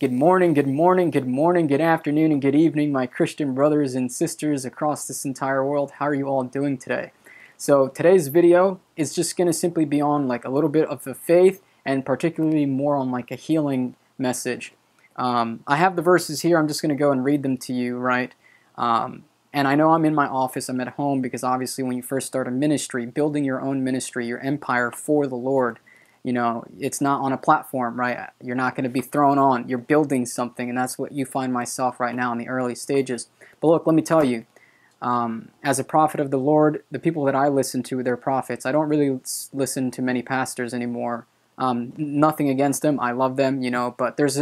Good morning, good morning, good morning, good afternoon, and good evening, my Christian brothers and sisters across this entire world. How are you all doing today? So today's video is just going to simply be on like a little bit of the faith and particularly more on like a healing message. I have the verses here. I'm just going to go and read them to you, right? And I know I'm in my office. I'm at home because obviously when you first start a ministry, building your own ministry, your empire for the Lord, you know, it's not on a platform, right? You're not going to be thrown on. You're building something, and that's what you find myself right now in the early stages. But look, let me tell you, as a prophet of the Lord, the people that I listen to, they're prophets. I don't really listen to many pastors anymore. Nothing against them. I love them, you know, but there's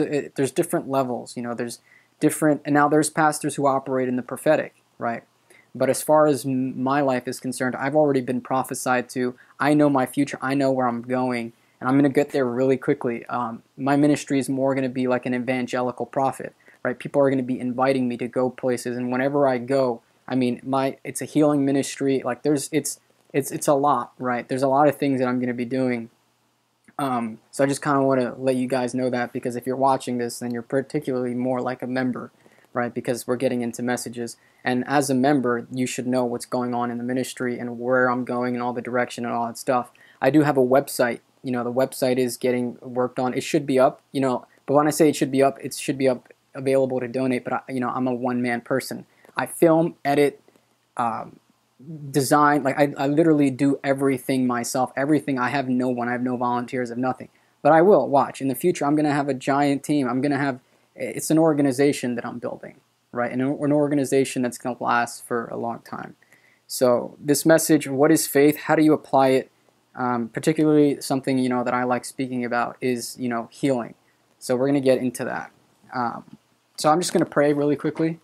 different levels, you know, there's different, and now there's pastors who operate in the prophetic, right? But as far as my life is concerned, I've already been prophesied to. I know my future. I know where I'm going. And I'm going to get there really quickly. My ministry is more going to be like an evangelical prophet, right? People are going to be inviting me to go places, and whenever I go, I mean, it's a healing ministry. Like it's a lot, right? There's a lot of things that I'm going to be doing. So I just kind of want to let you guys know that, because if you're watching this, then you're particularly more like a member, right? Because we're getting into messages, and as a member, you should know what's going on in the ministry and where I'm going and all the direction and all that stuff. I do have a website. You know, the website is getting worked on. It should be up, you know, but when I say it should be up, it should be up available to donate, but, you know, I'm a one-man person. I film, edit, design, like I literally do everything myself, everything. I have no one. I have no volunteers, I have nothing. But I will watch. In the future, I'm going to have a giant team. I'm going to have, it's an organization that I'm building, right? And an organization that's going to last for a long time. So this message, what is faith? How do you apply it? Particularly something, you know, that I like speaking about is, you know, healing. So we're going to get into that. So I'm just going to pray really quickly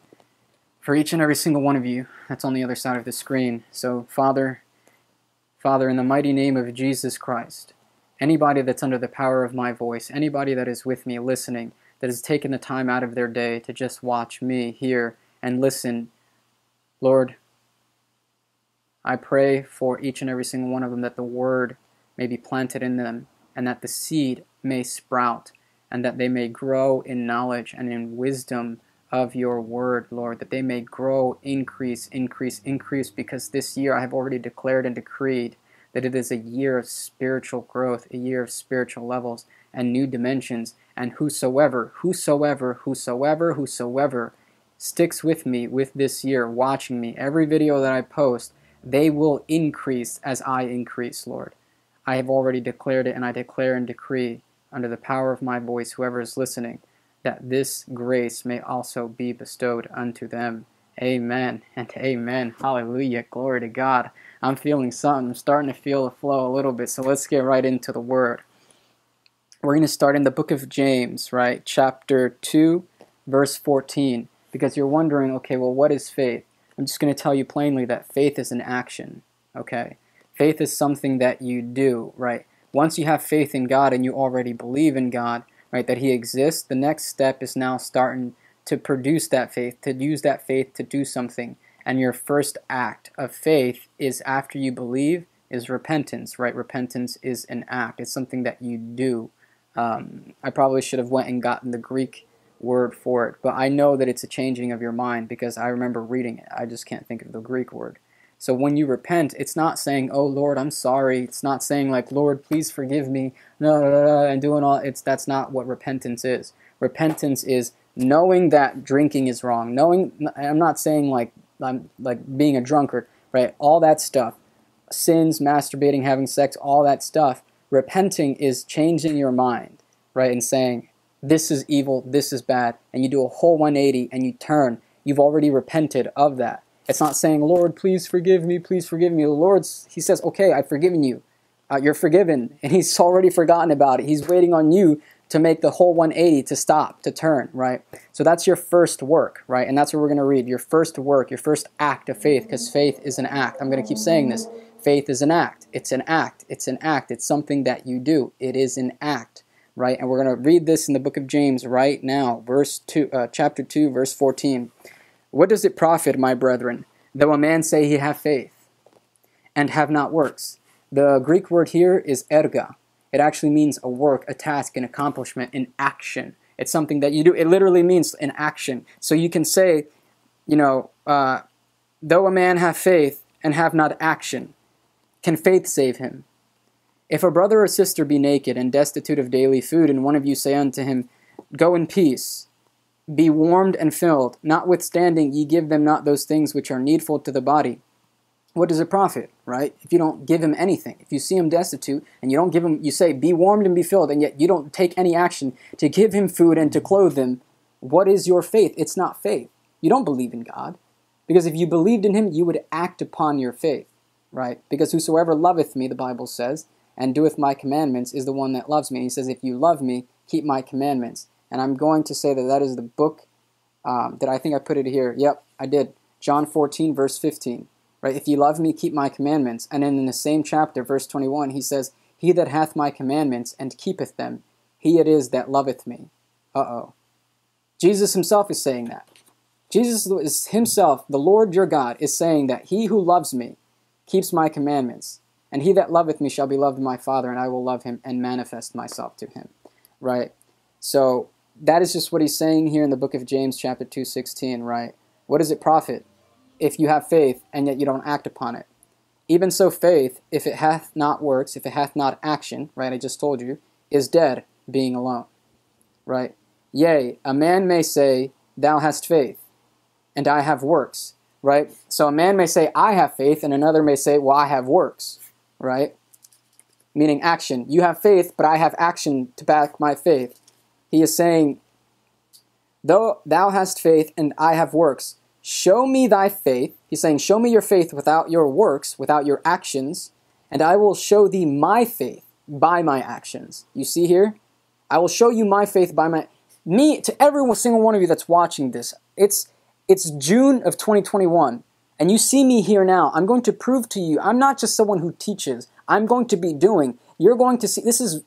for each and every single one of you that's on the other side of the screen. So Father, in the mighty name of Jesus Christ, anybody that's under the power of my voice, anybody that is with me listening, that has taken the time out of their day to just watch me, hear, and listen, Lord, I pray for each and every single one of them that the word may be planted in them, and that the seed may sprout, and that they may grow in knowledge and in wisdom of your word, Lord, that they may grow, increase, increase, increase, because this year I have already declared and decreed that it is a year of spiritual growth, a year of spiritual levels and new dimensions, and whosoever sticks with me with this year, watching me, every video that I post, they will increase as I increase, Lord. I have already declared it, and I declare and decree under the power of my voice, whoever is listening, that this grace may also be bestowed unto them. Amen and amen. Hallelujah. Glory to God. I'm feeling something. I'm starting to feel the flow a little bit, so let's get right into the word. We're going to start in the book of James, right? Chapter 2, verse 14, because you're wondering, okay, well, what is faith? I'm just going to tell you plainly that faith is an action, okay? Faith is something that you do, right? Once you have faith in God and you already believe in God, right, that He exists, the next step is now starting to produce that faith, to use that faith to do something. And your first act of faith is, after you believe, is repentance, right? Repentance is an act. It's something that you do. I probably should have went and gotten the Greek word for it, but I know that it's a changing of your mind, because I remember reading it. I just can't think of the Greek word. So when you repent, it's not saying, oh Lord, I'm sorry. It's not saying like, Lord, please forgive me, and doing all, that's not what repentance is. Repentance is knowing that drinking is wrong, knowing, I'm not saying like I'm like being a drunkard, right? All that stuff, sins, masturbating, having sex, all that stuff. Repenting is changing your mind, right, and saying, this is evil, this is bad, and you do a whole 180 and you turn. You've already repented of that. It's not saying, Lord, please forgive me, please forgive me. The Lord, He says, okay, I've forgiven you. You're forgiven. And He's already forgotten about it. He's waiting on you to make the whole 180, to stop, to turn, right? So that's your first work, right? And that's what we're going to read, your first work, your first act of faith, because faith is an act. I'm going to keep saying this. Faith is an act. It's an act. It's an act. It's something that you do. It is an act. Right, and we're going to read this in the book of James right now, chapter 2, verse 14. What does it profit, my brethren, though a man say he have faith, and have not works? The Greek word here is erga. It actually means a work, a task, an accomplishment, an action. It's something that you do. It literally means an action. So you can say, you know, though a man have faith and have not action, can faith save him? If a brother or sister be naked and destitute of daily food, and one of you say unto him, Go in peace, be warmed and filled, notwithstanding ye give them not those things which are needful to the body, what does it profit, right? If you don't give him anything, if you see him destitute and you don't give him, you say, be warmed and be filled, and yet you don't take any action to give him food and to clothe him, what is your faith? It's not faith. You don't believe in God, because if you believed in him, you would act upon your faith, right? Because whosoever loveth me, the Bible says, and doeth my commandments is the one that loves me. He says, if you love me, keep my commandments. And I'm going to say that that is the book that I think I put it here. Yep, I did. John 14, verse 15. Right? If ye love me, keep my commandments. And then in the same chapter, verse 21, he says, He that hath my commandments and keepeth them, he it is that loveth me. Uh-oh. Jesus himself is saying that. Jesus is himself, the Lord your God, is saying that he who loves me keeps my commandments, and he that loveth me shall be loved of my Father, and I will love him and manifest myself to him. Right? So that is just what he's saying here in the book of James, chapter 2:16, right? What does it profit if you have faith, and yet you don't act upon it? Even so faith, if it hath not works, if it hath not action, right, I just told you, is dead, being alone, right? Yea, a man may say, thou hast faith, and I have works, right? So a man may say, I have faith, and another may say, well, I have works, right? Meaning action. You have faith, but I have action to back my faith. He is saying, though thou hast faith, and I have works, show me thy faith. He's saying, show me your faith without your works, without your actions, and I will show thee my faith by my actions. You see here? I will show you my faith by my... Me, to every single one of you that's watching this, it's June of 2021, and you see me here now. I'm going to prove to you, I'm not just someone who teaches. I'm going to be doing. You're going to see... This is...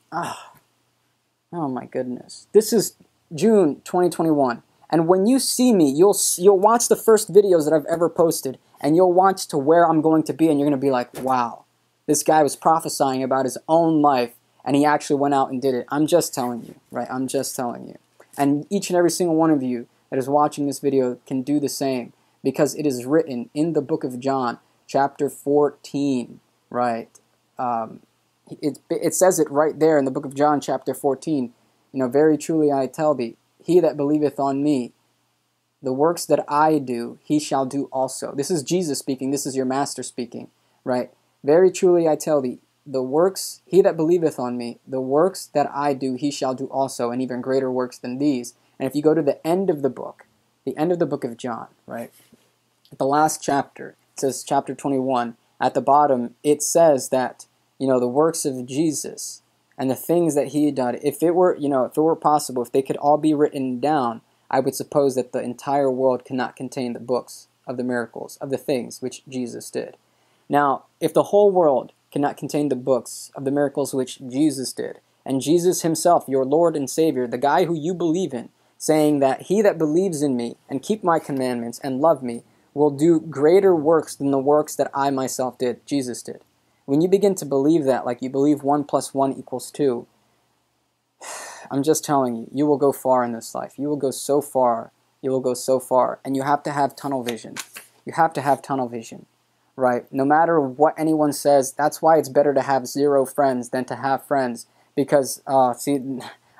Oh my goodness. This is June 2021. And when you see me, you'll watch the first videos that I've ever posted, and you'll watch to where I'm going to be, and you're going to be like, wow, this guy was prophesying about his own life, and he actually went out and did it. I'm just telling you, right? I'm just telling you. And each and every single one of you that is watching this video can do the same, because it is written in the book of John, chapter 14, right? It says it right there in the book of John, chapter 14. You know, very truly I tell thee, he that believeth on me, the works that I do, he shall do also. This is Jesus speaking. This is your master speaking, right? Very truly I tell thee, the works, he that believeth on me, the works that I do, he shall do also, and even greater works than these. And if you go to the end of the book of John, right? The last chapter, it says chapter 21. At the bottom, it says that, you know, the works of Jesus and the things that he had done, if it were, you know, if it were possible, if they could all be written down, I would suppose that the entire world cannot contain the books of the miracles, of the things which Jesus did. Now, if the whole world cannot contain the books of the miracles which Jesus did, and Jesus himself, your Lord and Savior, the guy who you believe in, saying that he that believes in me and keep my commandments and love me will do greater works than the works that I myself did, Jesus did. When you begin to believe that, like you believe 1 + 1 = 2, I'm just telling you, you will go far in this life. You will go so far. You will go so far. And you have to have tunnel vision. You have to have tunnel vision, right? No matter what anyone says, that's why it's better to have 0 friends than to have friends. Because, see,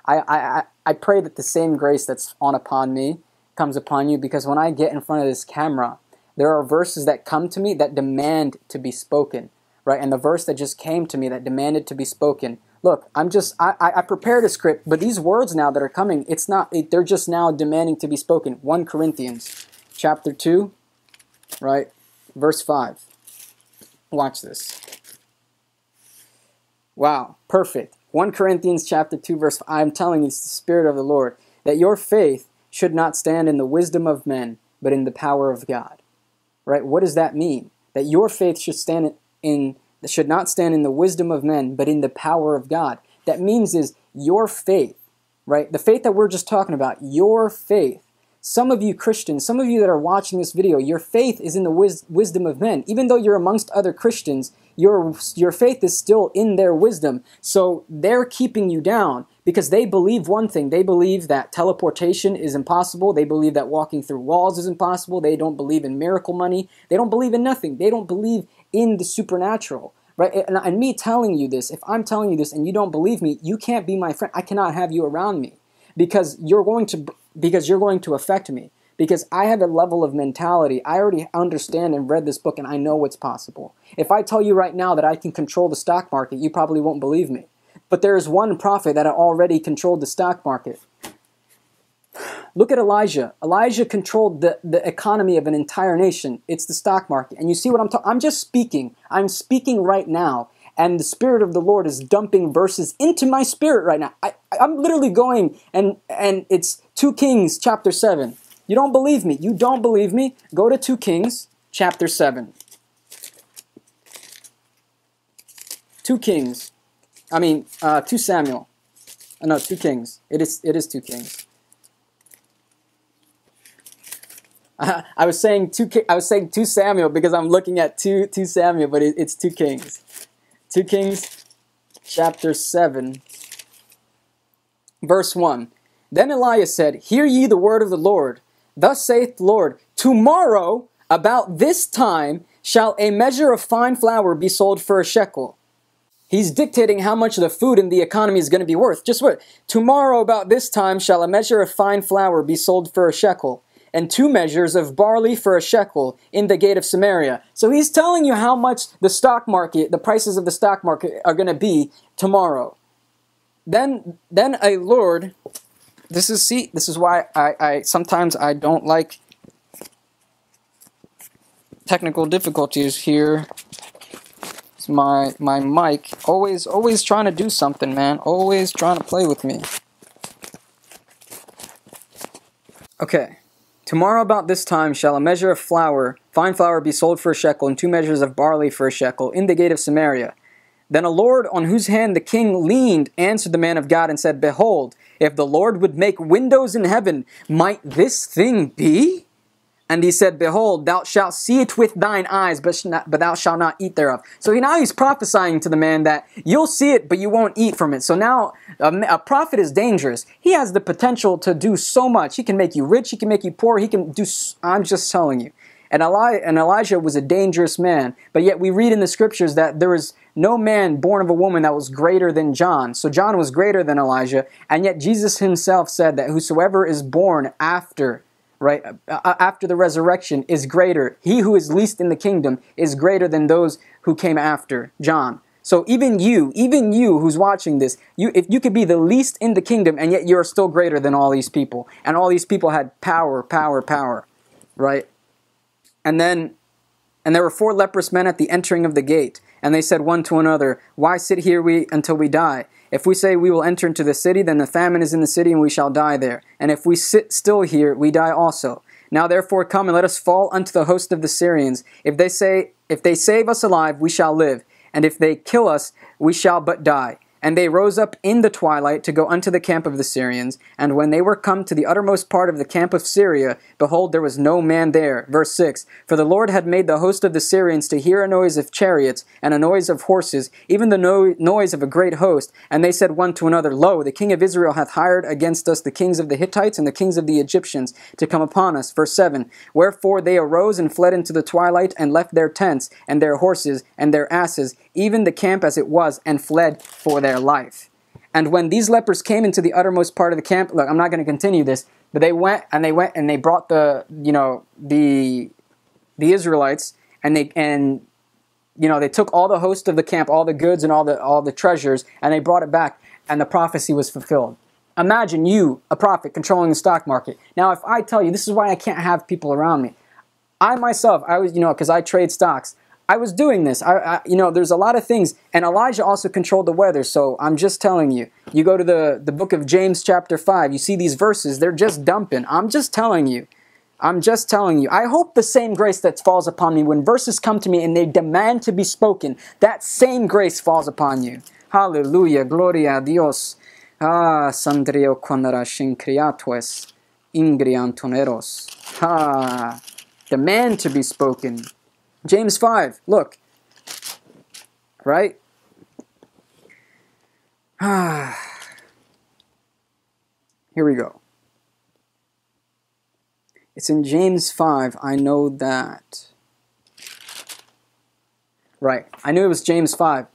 I pray that the same grace that's on upon me comes upon you, because when I get in front of this camera, there are verses that come to me that demand to be spoken. Right, and the verse that just came to me that demanded to be spoken. Look, I prepared a script, but these words now that are coming, they're just now demanding to be spoken. 1 Corinthians chapter 2, right, verse 5. Watch this. Wow, perfect. 1 Corinthians chapter 2, verse 5. I'm telling you, it's the Spirit of the Lord, that your faith should not stand in the wisdom of men, but in the power of God. Right, what does that mean? That your faith should stand should not stand in the wisdom of men, but in the power of God. That means is your faith, right? The faith that we're just talking about, your faith. Some of you Christians, some of you that are watching this video, your faith is in the wisdom of men. Even though you're amongst other Christians, your faith is still in their wisdom. So they're keeping you down because they believe one thing. They believe that teleportation is impossible. They believe that walking through walls is impossible. They don't believe in miracle money. They don't believe in nothing. They don't believe in the supernatural. Right? And me telling you this, if I'm telling you this and you don't believe me, you can't be my friend. I cannot have you around me because you're going to affect me. Because I have a level of mentality. I already understand and read this book and I know what's possible. If I tell you right now that I can control the stock market, you probably won't believe me. But there is one prophet that already controlled the stock market. Look at Elijah. Elijah controlled the economy of an entire nation. It's the stock market. And you see what I'm talking? I'm just speaking. I'm speaking right now. And the Spirit of the Lord is dumping verses into my spirit right now. I'm literally going and it's 2 Kings chapter 7. You don't believe me. You don't believe me. Go to 2 Kings chapter 7. 2 Samuel. No, 2 Kings. It is 2 Kings. I was saying 2 Samuel because I'm looking at 2 Samuel, but it's 2 Kings. 2 Kings chapter 7 verse 1. Then Elijah said, "Hear ye the word of the Lord. Thus saith the Lord, tomorrow about this time shall a measure of fine flour be sold for a shekel." He's dictating how much the food in the economy is going to be worth. Just what? Tomorrow about this time shall a measure of fine flour be sold for a shekel, and 2 measures of barley for a shekel in the gate of Samaria. So he's telling you how much the stock market, the prices of the stock market are going to be tomorrow. Then a Lord... This is why I sometimes I don't like technical difficulties here. It's my mic. Always trying to do something, man. Always trying to play with me. Okay. Tomorrow about this time shall a measure of flour, fine flour, be sold for a shekel, and 2 measures of barley for a shekel in the gate of Samaria. Then a Lord on whose hand the king leaned answered the man of God and said, "Behold, if the Lord would make windows in heaven, might this thing be?" And he said, "Behold, thou shalt see it with thine eyes, but thou shalt not eat thereof." So now he's prophesying to the man that you'll see it, but you won't eat from it. So now a prophet is dangerous. He has the potential to do so much. He can make you rich. He can make you poor. He can do... I'm just telling you. And Elijah was a dangerous man, but yet we read in the scriptures that there is no man born of a woman that was greater than John. So John was greater than Elijah, and yet Jesus himself said that whosoever is born after the resurrection is greater. He who is least in the kingdom is greater than those who came after John. So even you who's watching this, if you could be the least in the kingdom, and yet you're still greater than all these people. And all these people had power, right? And there were 4 leprous men at the entering of the gate, and they said one to another, "Why sit here until we die? If we say we will enter into the city, then the famine is in the city, and we shall die there. And if we sit still here, we die also. Now therefore come, and let us fall unto the host of the Syrians. If they save us alive, we shall live. And if they kill us, we shall but die." And they rose up in the twilight to go unto the camp of the Syrians. And when they were come to the uttermost part of the camp of Syria, behold, there was no man there. Verse 6, "For the Lord had made the host of the Syrians to hear a noise of chariots and a noise of horses, even the noise of a great host. And they said one to another, Lo, the king of Israel hath hired against us the kings of the Hittites and the kings of the Egyptians to come upon us." Verse 7, "Wherefore they arose and fled into the twilight and left their tents and their horses and their asses, even the camp as it was, and fled for their life." And when these lepers came into the uttermost part of the camp, look, I'm not going to continue this, but they went and they brought the Israelites, and they took all the host of the camp, all the goods and all the treasures, and they brought it back, and the prophecy was fulfilled. Imagine you, a prophet, controlling the stock market. Now, if I tell you, this is why I can't have people around me. I myself, I was, because I trade stocks. I was doing this. I there's a lot of things, and Elijah also controlled the weather. So I'm just telling you. You go to the book of James chapter 5. You see these verses. They're just dumping. I'm just telling you. I hope the same grace that falls upon me when verses come to me and they demand to be spoken, that same grace falls upon you. Hallelujah. Gloria a Dios. Ah, Sandrio Conarashin Criatues Ingri Antoneros. Ah, demand to be spoken. James 5, look. Right? Here we go. It's in James 5, I know that. Right, I knew it was James 5.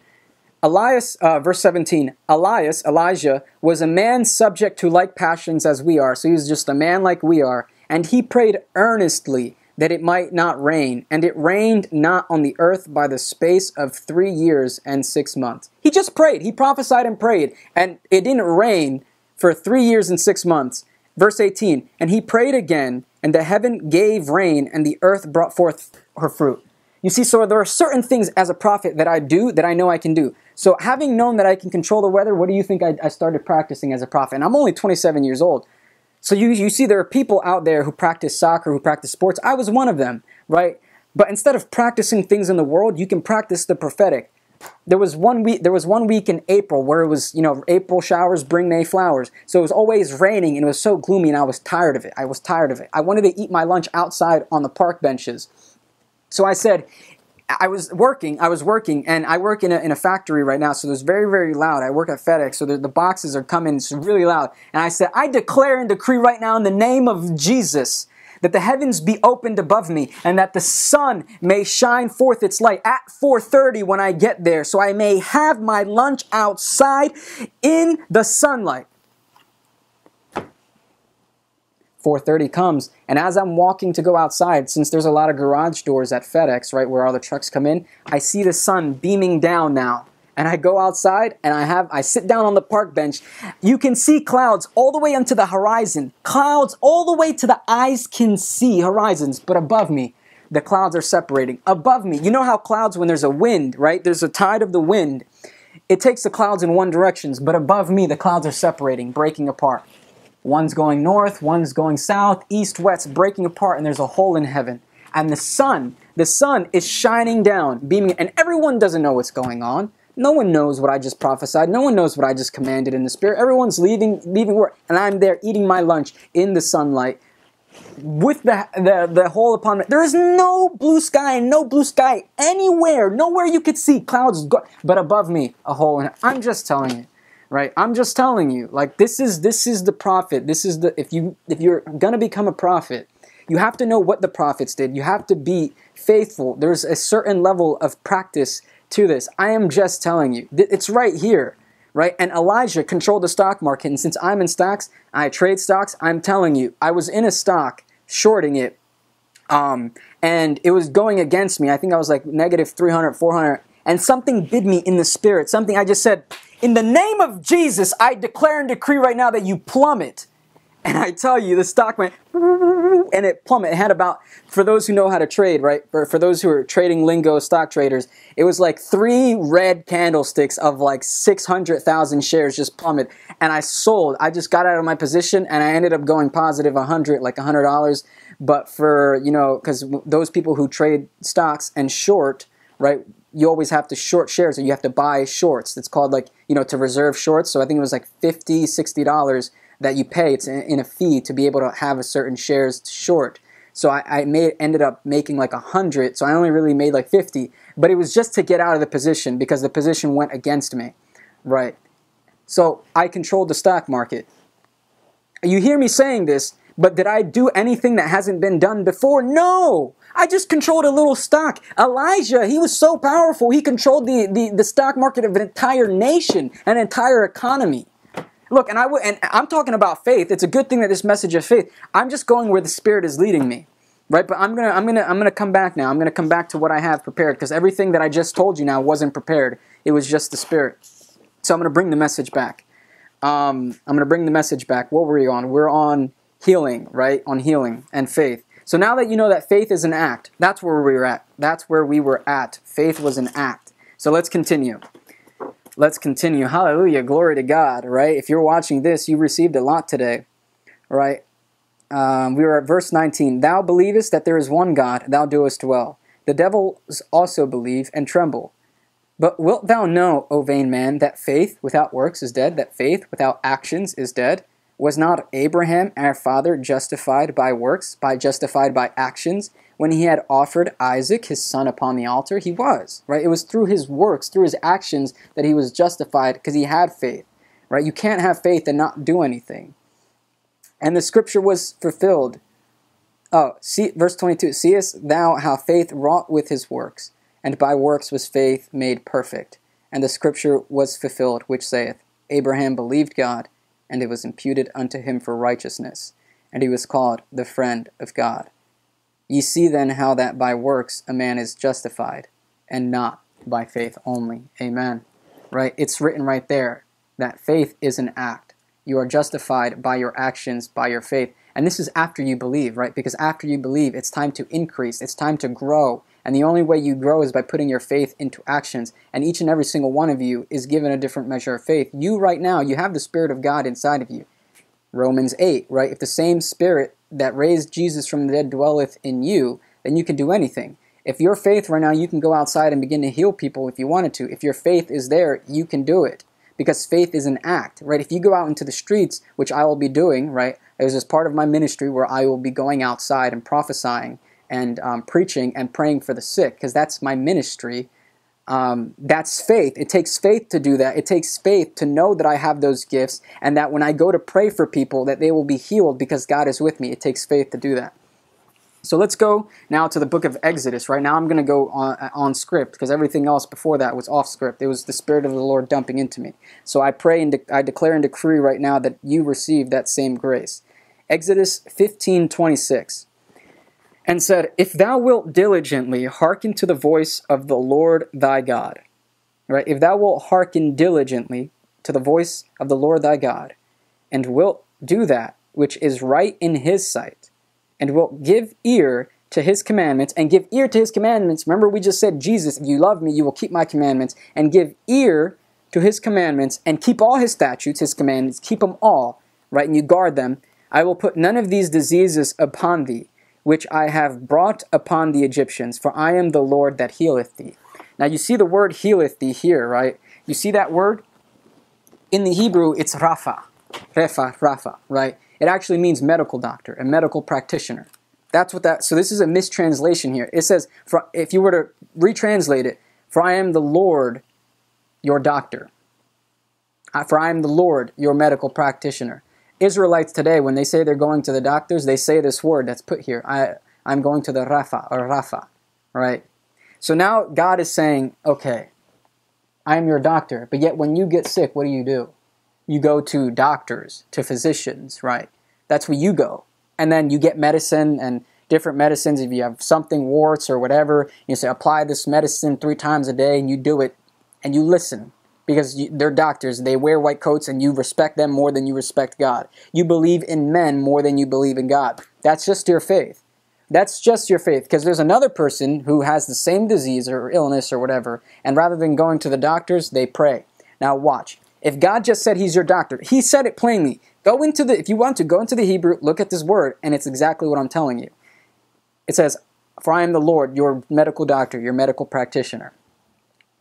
Elias, verse 17, Elijah, was a man subject to like passions as we are. So he was just a man like we are. And he prayed earnestly that it might not rain. And it rained not on the earth by the space of 3 years and 6 months. He just prayed. He prophesied and prayed. And it didn't rain for 3 years and 6 months. Verse 18, and he prayed again, and the heaven gave rain, and the earth brought forth her fruit. You see, so there are certain things as a prophet that I do that I know I can do. So having known that I can control the weather, what do you think I started practicing as a prophet? And I'm only 27 years old. So you see there are people out there who practice soccer, who practice sports. I was one of them, right? But instead of practicing things in the world, you can practice the prophetic. There was one week in April where it was, April showers bring May flowers. So it was always raining and it was so gloomy and I was tired of it. I wanted to eat my lunch outside on the park benches. So I said, I was working, and I work in a factory right now, so it's very, very loud. I work at FedEx, so the boxes are coming, it's really loud. And I said, I declare and decree right now in the name of Jesus that the heavens be opened above me and that the sun may shine forth its light at 4:30 when I get there, so I may have my lunch outside in the sunlight. 4:30 comes, and as I'm walking to go outside, since there's a lot of garage doors at FedEx, right, where all the trucks come in, I see the sun beaming down now. And I go outside, and I sit down on the park bench. You can see clouds all the way onto the horizon. Clouds all the way to the eyes can see horizons, but above me, the clouds are separating. Above me, you know how clouds, when there's a wind, right, there's a tide of the wind, it takes the clouds in one direction, but above me, the clouds are separating, breaking apart. One's going north, one's going south, east, west, breaking apart, and there's a hole in heaven. And the sun is shining down, beaming, and everyone doesn't know what's going on. No one knows what I just prophesied. No one knows what I just commanded in the Spirit. Everyone's leaving work, and I'm there eating my lunch in the sunlight with the hole upon me. There is no blue sky anywhere, nowhere you could see clouds, but above me, a hole in heaven. I'm just telling you. Right? I'm just telling you, like, this is the prophet. This is the, if you're gonna become a prophet, you have to know what the prophets did. You have to be faithful. There's a certain level of practice to this. I am just telling you. It's right here, right? And Elijah controlled the stock market, and since I'm in stocks, I trade stocks, I'm telling you, I was in a stock, shorting it, and it was going against me. I think I was like negative 300, 400, and something bid me in the spirit. Something I just said, in the name of Jesus, I declare and decree right now that you plummet. And I tell you, the stock went, and it plummeted. It had about, for those who know how to trade, right? For those who are trading lingo, stock traders, it was like 3 red candlesticks of like 600,000 shares just plummet. And I sold. I just got out of my position, and I ended up going positive $100. But for, because those people who trade stocks and short, right? You always have to short shares, or you have to buy shorts. It's called to reserve shorts. So I think it was like $50, $60 that you pay. It's in a fee to be able to have a certain shares to short. So I ended up making like 100. So I only really made like 50, but it was just to get out of the position because the position went against me, right? So I controlled the stock market. You hear me saying this, but did I do anything that hasn't been done before? No! I just controlled a little stock. Elijah, he was so powerful, he controlled the stock market of an entire nation, an entire economy. Look, and I'm talking about faith. It's a good thing that this message of faith. I'm just going where the Spirit is leading me, right? But I'm gonna come back now. I'm gonna come back to what I have prepared, because everything that I just told you now wasn't prepared. It was just the Spirit. So I'm gonna bring the message back. What were we on? We're on healing, right? On healing and faith. So now that you know that faith is an act, that's where we were at. Faith was an act. So let's continue. Hallelujah. Glory to God, right? If you're watching this, you received a lot today, right? We were at verse 19. Thou believest that there is one God, thou doest well. The devils also believe and tremble. But wilt thou know, O vain man, that faith without works is dead, that faith without actions is dead? Was not Abraham our father justified by works, justified by actions, when he had offered Isaac his son upon the altar? He was, right? It was through his works, through his actions, that he was justified, because he had faith, right? You can't have faith and not do anything. And the scripture was fulfilled. Oh, see, verse 22, seest thou how faith wrought with his works, and by works was faith made perfect. And the scripture was fulfilled, which saith, Abraham believed God, and it was imputed unto him for righteousness, and he was called the friend of God. Ye see then how that by works a man is justified, and not by faith only. Amen. Right? It's written right there that faith is an act. You are justified by your actions, by your faith. And this is after you believe, right? Because after you believe, it's time to increase. It's time to grow. And the only way you grow is by putting your faith into actions. And each and every single one of you is given a different measure of faith. You right now, you have the Spirit of God inside of you. Romans 8, right? If the same Spirit that raised Jesus from the dead dwelleth in you, then you can do anything. If your faith right now, you can go outside and begin to heal people if you wanted to. If your faith is there, you can do it. Because faith is an act, right? If you go out into the streets, which I will be doing, right? There's this part of my ministry where I will be going outside and prophesying and preaching and praying for the sick, because that's my ministry. That's faith. It takes faith to do that. It takes faith to know that I have those gifts, and that when I go to pray for people, that they will be healed because God is with me. It takes faith to do that. So let's go now to the book of Exodus. Right now I'm going to go on script, because everything else before that was off script. It was the Spirit of the Lord dumping into me. So I pray and I declare and decree right now that you receive that same grace. Exodus 15:26, and said, If thou wilt diligently hearken to the voice of the Lord thy God. Right? If thou wilt hearken diligently to the voice of the Lord thy God, and wilt do that which is right in his sight, and wilt give ear to his commandments, remember we just said, Jesus, if you love me, you will keep my commandments, and give ear to his commandments, and keep all his statutes, his commandments, keep them all, right, and you guard them, I will put none of these diseases upon thee, which I have brought upon the Egyptians, for I am the Lord that healeth thee. Now you see the word healeth thee here, right? You see that word? In the Hebrew, it's Rapha, right? It actually means medical doctor, a medical practitioner. That's what that, so this is a mistranslation here. It says, for, if you were to retranslate it, for I am the Lord, your doctor. For I am the Lord, your medical practitioner. Israelites today, when they say they're going to the doctors, they say this word that's put here. I'm going to the Rapha, or Rapha, right? So now God is saying, okay, I am your doctor, but yet when you get sick, what do? You go to doctors, to physicians, right? That's where you go. And then you get medicine and different medicines. If you have something, warts or whatever, you say, apply this medicine 3 times a day, and you do it, and you listen. Because they're doctors. They wear white coats, and you respect them more than you respect God. You believe in men more than you believe in God. That's just your faith. That's just your faith. Because there's another person who has the same disease or illness or whatever, and rather than going to the doctors, they pray. Now watch. If God just said he's your doctor, he said it plainly. Go into the, if you want to, go into the Hebrew, look at this word, and it's exactly what I'm telling you. It says, for I am the Lord, your medical doctor, your medical practitioner.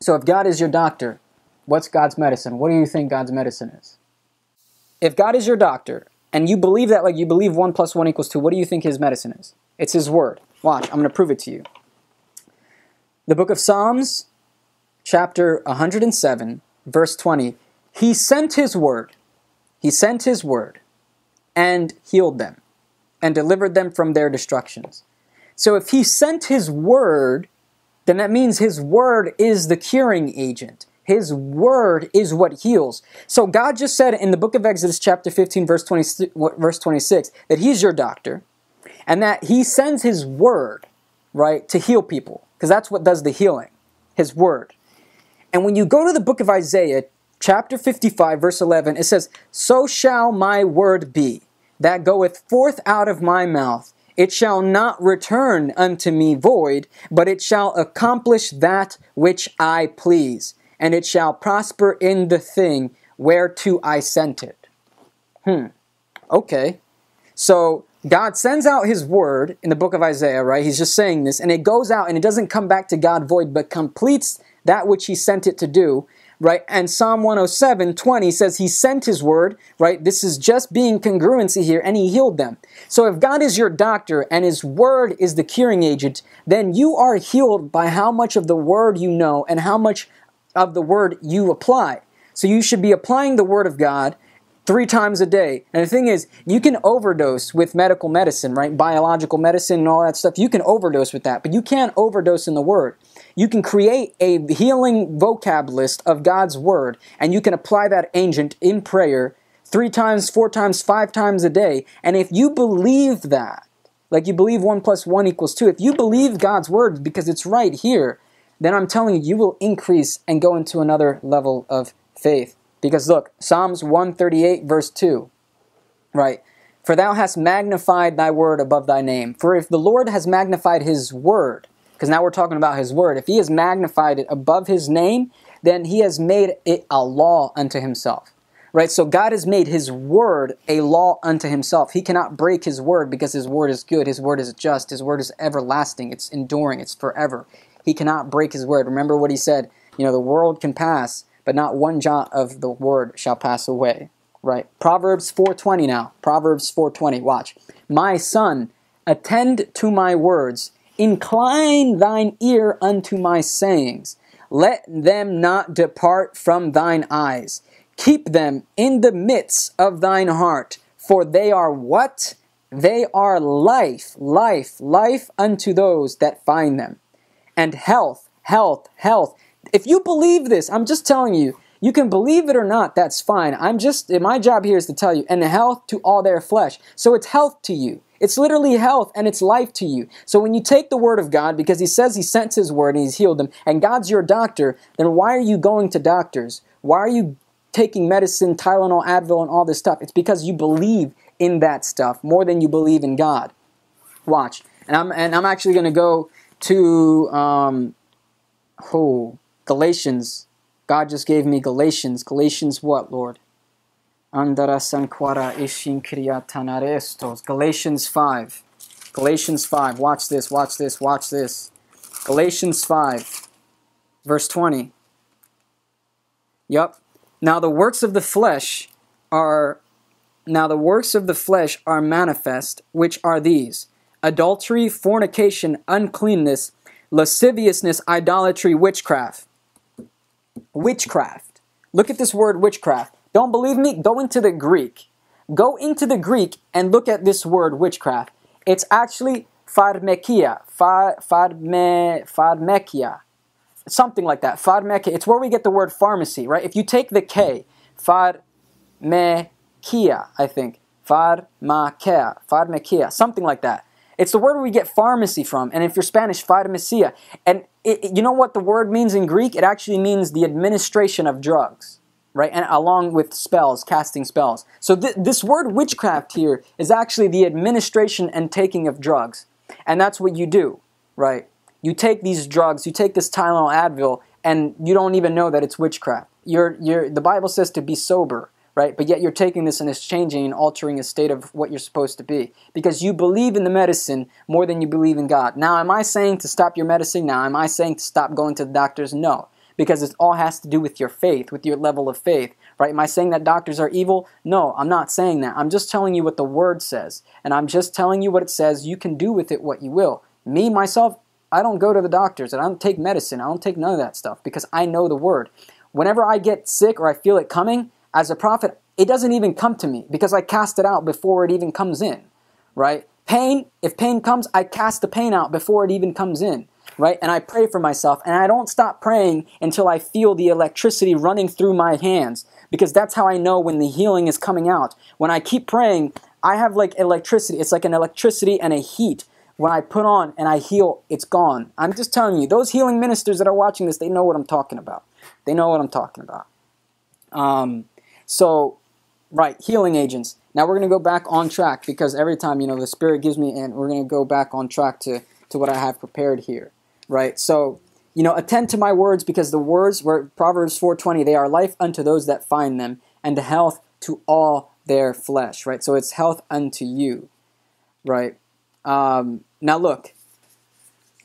So if God is your doctor, what's God's medicine? What do you think God's medicine is? If God is your doctor, and you believe that like you believe 1 + 1 = 2, what do you think his medicine is? It's his word. Watch, I'm going to prove it to you. The book of Psalms, chapter 107, verse 20, he sent his word, and healed them, and delivered them from their destructions. So if he sent his word, then that means his word is the curing agent. His word is what heals. So God just said in the book of Exodus chapter 15, verse 26, that he's your doctor, and that he sends his word, right, to heal people, because that's what does the healing, his word. And when you go to the book of Isaiah, chapter 55, verse 11, it says, So shall my word be, that goeth forth out of my mouth. It shall not return unto me void, but it shall accomplish that which I please, and it shall prosper in the thing whereto I sent it. Okay. So God sends out his word in the book of Isaiah, right? He's just saying this, and it goes out, and it doesn't come back to God void, but completes that which he sent it to do. right? And Psalm 107:20 says he sent his word, right? This is just being congruency here, and he healed them. So if God is your doctor and his word is the curing agent, then you are healed by how much of the word you know and how much of the word you apply. So you should be applying the word of God 3 times a day. And the thing is, you can overdose with medical medicine, right? Biological medicine and all that stuff. You can overdose with that, but you can't overdose in the word. You can create a healing vocab list of God's word, and you can apply that agent in prayer 3 times, 4 times, 5 times a day. And if you believe that, like you believe 1 plus 1 equals 2, if you believe God's word because it's right here, then I'm telling you, you will increase and go into another level of faith. Because look, Psalms 138:2, right? For thou hast magnified thy word above thy name. For if the Lord has magnified his word, because now we're talking about his word, if he has magnified it above his name, then he has made it a law unto himself, right? So God has made his word a law unto himself. He cannot break his word because his word is good, his word is just, his word is everlasting, it's enduring, it's forever. He cannot break his word. Remember what he said, you know, the world can pass, but not one jot of the word shall pass away, right? Proverbs 4:20 now. Proverbs 4:20, watch. My son, attend to my words. Incline thine ear unto my sayings. Let them not depart from thine eyes. Keep them in the midst of thine heart. For they are what? They are life unto those that find them. And health. If you believe this, I'm just telling you, you can believe it or not, that's fine. My job here is to tell you, and health to all their flesh. So it's health to you. It's literally health and it's life to you. So when you take the word of God, because he says he sent his word and he's healed them, and God's your doctor, then why are you going to doctors? Why are you taking medicine, Tylenol, Advil, and all this stuff? It's because you believe in that stuff more than you believe in God. Watch. And I'm actually going to go to Galatians. God just gave me Galatians. Galatians what, Lord? Galatians 5. Galatians 5. Watch this. Galatians 5, verse 20. Yep. Now the works of the flesh are manifest, which are these: adultery, fornication, uncleanness, lasciviousness, idolatry, witchcraft. Witchcraft. Look at this word witchcraft. Don't believe me? Go into the Greek. Go into the Greek and look at this word witchcraft. It's actually pharmakia. Pharmakia. Something like that. Pharmakia. It's where we get the word pharmacy, right? If you take the K, pharmakia, I think. Pharmakia. Something like that. It's the word we get pharmacy from, and if you're Spanish, farmacia. And you know what the word means in Greek? It actually means the administration of drugs, right? And along with spells, casting spells. So this word witchcraft here is actually the administration and taking of drugs. And that's what you do, right? You take these drugs, you take this Tylenol, Advil, and you don't even know that it's witchcraft. The Bible says to be sober, right? But yet you're taking this and it's changing and altering a state of what you're supposed to be because you believe in the medicine more than you believe in God. Now, am I saying to stop your medicine? Now, am I saying to stop going to the doctors? No, because it all has to do with your faith, with your level of faith, right? Am I saying that doctors are evil? No, I'm not saying that. I'm just telling you what the word says, and I'm just telling you what it says. You can do with it what you will. Me, myself, I don't go to the doctors, and I don't take medicine. I don't take none of that stuff because I know the word. Whenever I get sick or I feel it coming, as a prophet, it doesn't even come to me because I cast it out before it even comes in, right? Pain, if pain comes, I cast the pain out before it even comes in, right? And I pray for myself, and I don't stop praying until I feel the electricity running through my hands because that's how I know when the healing is coming out. When I keep praying, I have like electricity. It's like an electricity and a heat. When I put on and I heal, it's gone. I'm just telling you, those healing ministers that are watching this, they know what I'm talking about. They know what I'm talking about. So, right, healing agents. Now we're going to go back on track because every time, the Spirit gives me, and we're going to go back on track to what I have prepared here, right? So, attend to my words because the words were Proverbs 4:20, they are life unto those that find them and health to all their flesh, right? So it's health unto you, right? Now look,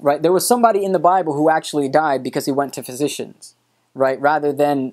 right, there was somebody in the Bible who actually died because he went to physicians. right? Rather than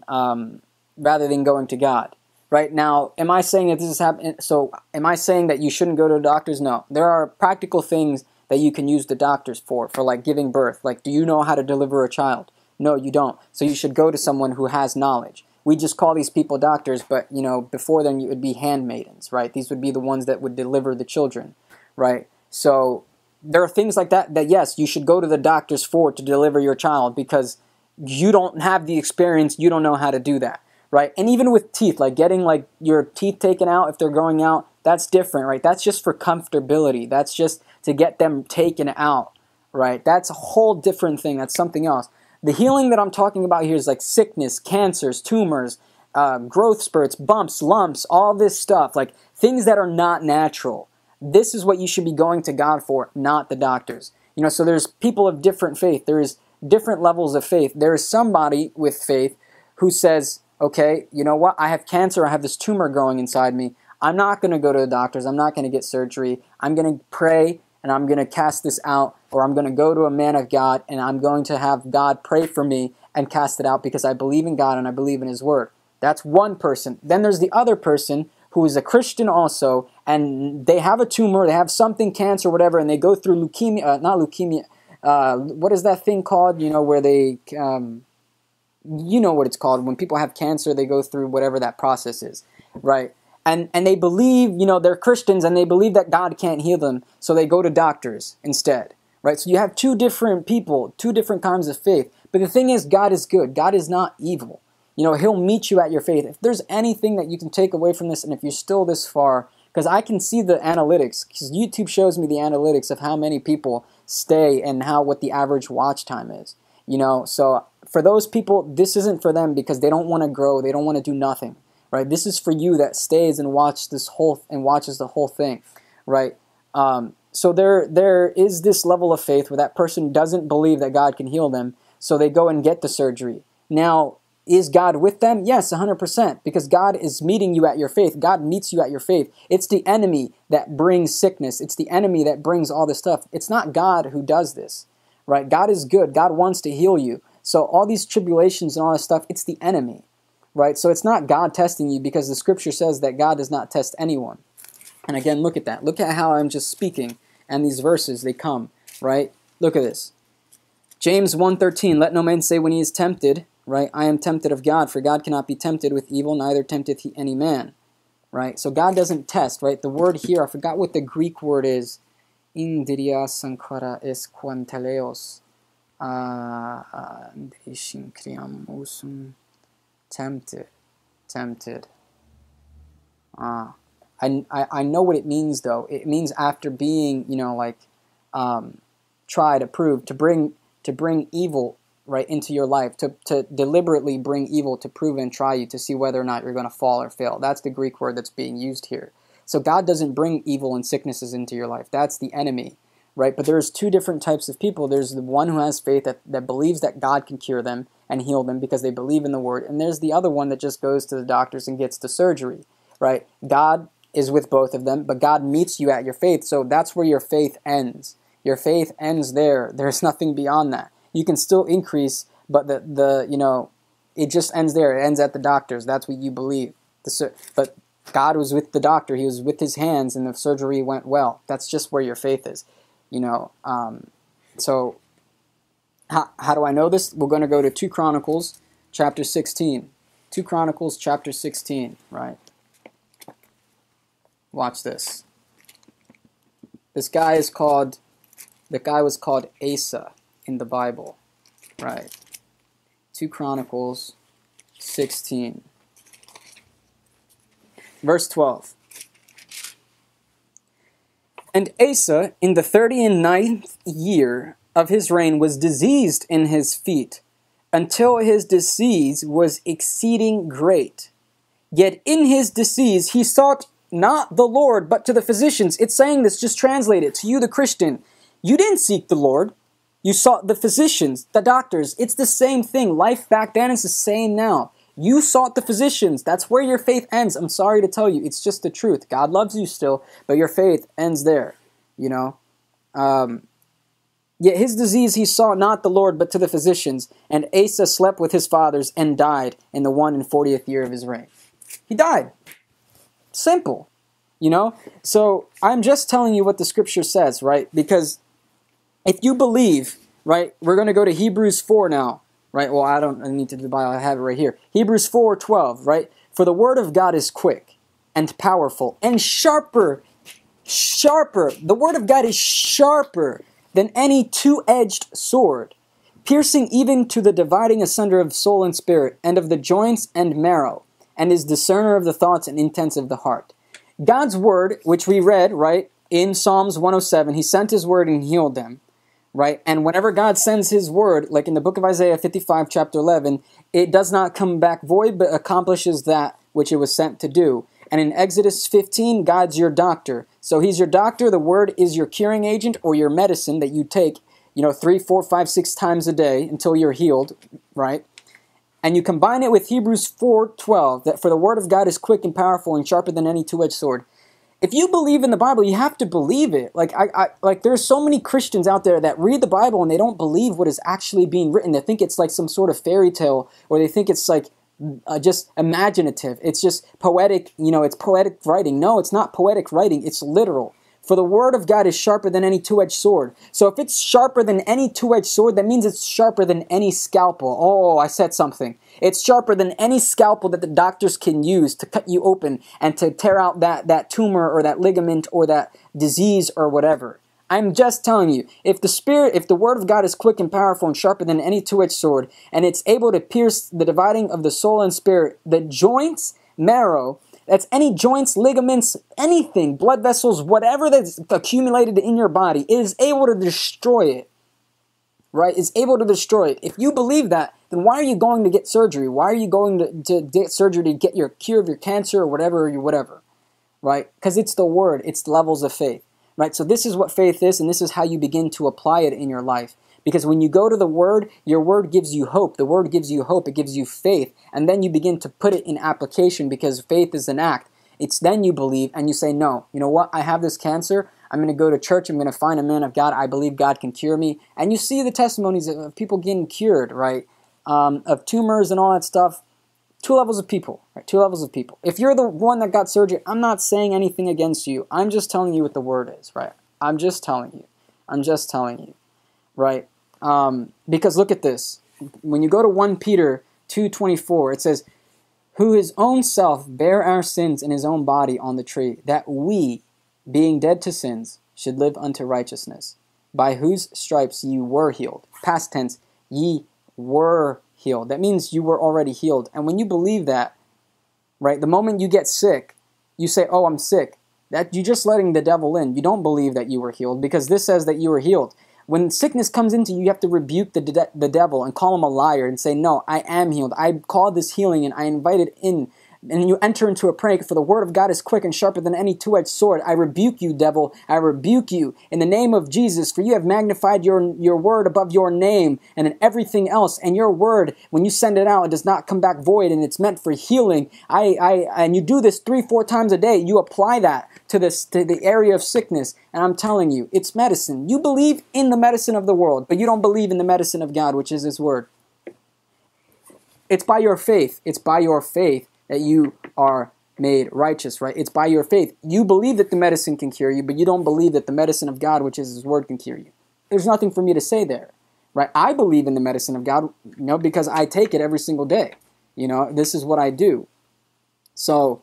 going to God, right? Now, am I saying that this is happening? So, am I saying that you shouldn't go to doctors? No. There are practical things that you can use the doctors for like giving birth. Like, do you know how to deliver a child? No, you don't. So you should go to someone who has knowledge. We just call these people doctors, but, you know, before them it would be handmaidens, right? These would be the ones that would deliver the children, right? So there are things like that that, yes, you should go to the doctors for to deliver your child because you don't have the experience, you don't know how to do that, right? And even with teeth, like getting like your teeth taken out if they're growing out, that's different, right? That's just for comfortability. That's just to get them taken out, right? That's a whole different thing. That's something else. The healing that I'm talking about here is like sickness, cancers, tumors, growth spurts, bumps, lumps, all this stuff, like things that are not natural. This is what you should be going to God for, not the doctors. You know, so there's people of different faith. There is different levels of faith. There is somebody with faith who says, okay, you know what? I have cancer. I have this tumor growing inside me. I'm not going to go to the doctors. I'm not going to get surgery. I'm going to pray and I'm going to cast this out, or I'm going to go to a man of God and I'm going to have God pray for me and cast it out because I believe in God and I believe in His Word. That's one person. Then there's the other person who is a Christian also, and they have a tumor, they have something, cancer, whatever, and they go through what is that thing called, you know, where they, you know what it's called. When people have cancer, they go through whatever that process is, right? And they believe, you know, they're Christians and they believe that God can't heal them, so they go to doctors instead, right? So you have two different people, two different kinds of faith. But the thing is, God is good. God is not evil. You know, He'll meet you at your faith. If there's anything that you can take away from this, and if you're still this far, because I can see the analytics, because YouTube shows me the analytics of how many people stay and what the average watch time is, you know? So for those people, this isn't for them because they don't want to grow. They don't want to do nothing. Right? This is for you that stays and watches the whole thing, right? So there is this level of faith where that person doesn't believe that God can heal them, so they go and get the surgery. Now, is God with them? Yes, 100%, because God is meeting you at your faith. God meets you at your faith. It's the enemy that brings sickness. It's the enemy that brings all this stuff. It's not God who does this, right? God is good. God wants to heal you. So all these tribulations and all this stuff, it's the enemy. Right? So it's not God testing you because the scripture says that God does not test anyone. And again, look at that. Look at how I'm just speaking and these verses, they come, right? Look at this. James 1:13, let no man say when he is tempted, right? I am tempted of God, for God cannot be tempted with evil, neither tempteth he any man, right? So God doesn't test, right? The word here, I forgot what the Greek word is. Indiria sankhara es quanteleos. Tempted. I know what it means, though. It means after being, you know, like tried, approved, to bring evil right into your life, to deliberately bring evil to prove and try you to see whether or not you're going to fall or fail. That's the Greek word that's being used here. So God doesn't bring evil and sicknesses into your life. That's the enemy, right? But there's two different types of people. There's the one who has faith that believes that God can cure them and heal them because they believe in the word. And there's the other one that just goes to the doctors and gets the surgery, right? God is with both of them, but God meets you at your faith. So that's where your faith ends. Your faith ends there. There's nothing beyond that. You can still increase, but it just ends there. It ends at the doctors. That's what you believe. But God was with the doctor. He was with His hands and the surgery went well. That's just where your faith is, you know? So how do I know this? We're going to go to 2 Chronicles chapter 16. 2 Chronicles chapter 16, right? Watch this. This guy is called, the guy was called Asa in the Bible, right? 2 Chronicles 16. Verse 12. And Asa in the 39th year of his reign was diseased in his feet, until his disease was exceeding great. Yet in his disease he sought not the Lord, but to the physicians. It's saying this, just translate it. To you, the Christian, you didn't seek the Lord. You sought the physicians, the doctors. It's the same thing. Life back then is the same now. You sought the physicians. That's where your faith ends. I'm sorry to tell you. It's just the truth. God loves you still, but your faith ends there, you know. Yet his disease he saw not the Lord, but to the physicians. And Asa slept with his fathers and died in the 41st year of his reign. He died. Simple, you know? So I'm just telling you what the scripture says, right? Because if you believe, right, we're going to go to Hebrews 4 now, right? Well, I need to do the Bible. I have it right here. Hebrews 4:12, right? For the word of God is quick and powerful and sharper. The word of God is sharper than any two-edged sword, piercing even to the dividing asunder of soul and spirit, and of the joints and marrow, and is discerner of the thoughts and intents of the heart. God's word, which we read, right, in Psalms 107, he sent his word and healed them, right? And whenever God sends his word, like in the book of Isaiah 55, chapter 11, it does not come back void, but accomplishes that which it was sent to do. And in Exodus 15, God's your doctor. So he's your doctor. The word is your curing agent or your medicine that you take, you know, 3, 4, 5, 6 times a day until you're healed, right? And you combine it with Hebrews 4:12, that for the word of God is quick and powerful and sharper than any two-edged sword. If you believe in the Bible, you have to believe it. Like like there's so many Christians out there that read the Bible and they don't believe what is actually being written. They think it's like some sort of fairy tale, or they think it's like just imaginative. It's just poetic, you know, it's poetic writing. No, it's not poetic writing. It's literal. For the word of God is sharper than any two-edged sword. So if it's sharper than any two-edged sword, that means it's sharper than any scalpel. Oh, I said something. It's sharper than any scalpel that the doctors can use to cut you open and to tear out that tumor or that ligament or that disease or whatever. I'm just telling you, if the word of God is quick and powerful and sharper than any two-edged sword, and it's able to pierce the dividing of the soul and spirit, the joints, marrow, that's any joints, ligaments, anything, blood vessels, whatever that's accumulated in your body, it is able to destroy it, right? It's able to destroy it. If you believe that, then why are you going to get surgery? Why are you going to get surgery to get your cure of your cancer or whatever, right? Because it's the word, it's levels of faith. Right, so this is what faith is, and this is how you begin to apply it in your life. Because when you go to the Word, your Word gives you hope. The Word gives you hope. It gives you faith. And then you begin to put it in application, because faith is an act. It's then you believe, and you say, no, you know what? I have this cancer. I'm going to go to church. I'm going to find a man of God. I believe God can cure me. And you see the testimonies of people getting cured, right, of tumors and all that stuff. Two levels of people, right? Two levels of people. If you're the one that got surgery, I'm not saying anything against you. I'm just telling you what the word is, right? I'm just telling you, right? Because look at this. When you go to 1 Peter 2:24, it says, who his own self bare our sins in his own body on the tree, that we, being dead to sins, should live unto righteousness, by whose stripes ye were healed. Past tense, ye were healed. That means you were already healed. And when you believe that, right, the moment you get sick, you say, oh, I'm sick. That you're just letting the devil in. You don't believe that you were healed, because this says that you were healed. When sickness comes into you, you have to rebuke the devil and call him a liar and say, no, I am healed. I called this healing and I invite it in. And you enter into a prayer, for the word of God is quick and sharper than any two-edged sword. I rebuke you, devil. I rebuke you in the name of Jesus, for you have magnified your word above your name and in everything else. And your word, when you send it out, it does not come back void, and it's meant for healing. And you do this 3, 4 times a day. You apply that to the area of sickness. And I'm telling you, it's medicine. You believe in the medicine of the world, but you don't believe in the medicine of God, which is his word. It's by your faith. It's by your faith that you are made righteous, right? It's by your faith. You believe that the medicine can cure you, but you don't believe that the medicine of God, which is his word, can cure you. There's nothing for me to say there, right? I believe in the medicine of God, you know, because I take it every single day. You know, this is what I do. So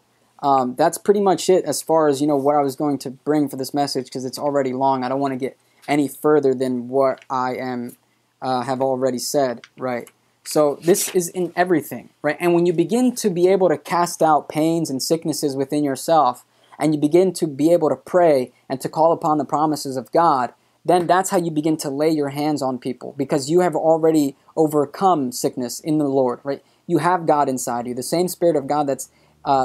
that's pretty much it as far as, you know, what I was going to bring for this message, because it's already long. I don't want to get any further than what I am have already said, right? So this is in everything, right? And when you begin to be able to cast out pains and sicknesses within yourself, and you begin to be able to pray and to call upon the promises of God, then that's how you begin to lay your hands on people, because you have already overcome sickness in the Lord, right? You have God inside you. The same Spirit of God that's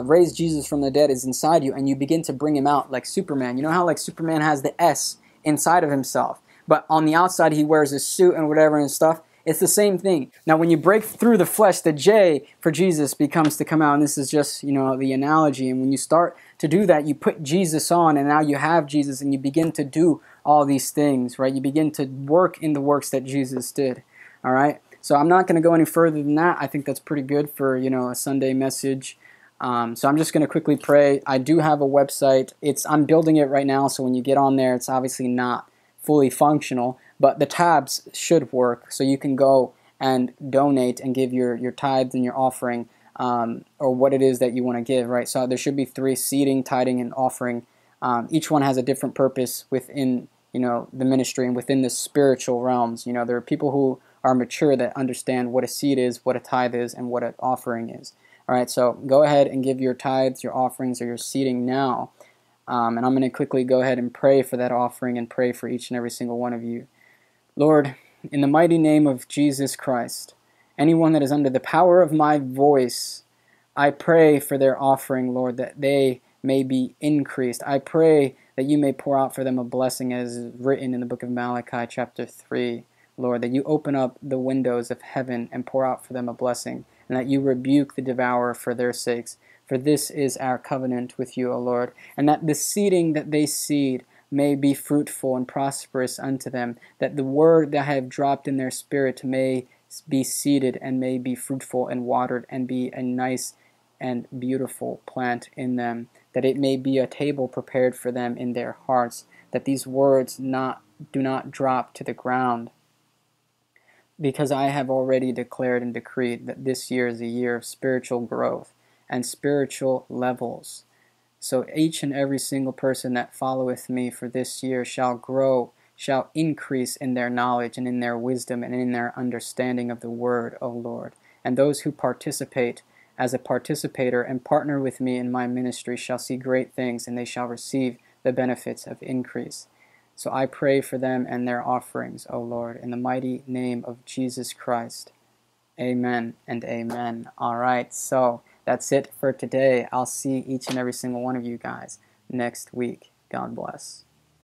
raised Jesus from the dead is inside you, and you begin to bring him out like Superman. You know how like Superman has the S inside of himself, but on the outside he wears his suit and whatever and stuff? It's the same thing. Now, when you break through the flesh, the J for Jesus becomes to come out, and this is just, you know, the analogy. And when you start to do that, you put Jesus on, and now you have Jesus, and you begin to do all these things, right? You begin to work in the works that Jesus did, all right? So I'm not going to go any further than that. I think that's pretty good for, you know, a Sunday message. So I'm just going to quickly pray. I do have a website. I'm building it right now, so when you get on there, it's obviously not fully functional, but the tabs should work, so you can go and donate and give your tithes and your offering, or what it is that you want to give, right? So there should be three: seeding, tithing, and offering. Each one has a different purpose within, you know, the ministry and within the spiritual realms. You know, there are people who are mature that understand what a seed is, what a tithe is, and what an offering is. All right, so go ahead and give your tithes, your offerings, or your seeding now. And I'm going to quickly go ahead and pray for that offering and pray for each and every single one of you. Lord, in the mighty name of Jesus Christ, anyone that is under the power of my voice, I pray for their offering, Lord, that they may be increased. I pray that you may pour out for them a blessing as is written in the book of Malachi chapter 3. Lord, that you open up the windows of heaven and pour out for them a blessing, and that you rebuke the devourer for their sakes. For this is our covenant with you, O Lord, and that the seeding that they seed may be fruitful and prosperous unto them, that the word that I have dropped in their spirit may be seeded and may be fruitful and watered and be a nice and beautiful plant in them, that it may be a table prepared for them in their hearts, that these words do not drop to the ground. Because I have already declared and decreed that this year is a year of spiritual growth and spiritual levels. So each and every single person that followeth me for this year shall grow, shall increase in their knowledge and in their wisdom and in their understanding of the word, O Lord. And those who participate as a participator and partner with me in my ministry shall see great things, and they shall receive the benefits of increase. So I pray for them and their offerings, O Lord, in the mighty name of Jesus Christ. Amen and amen. All right, so that's it for today. I'll see each and every single one of you guys next week. God bless.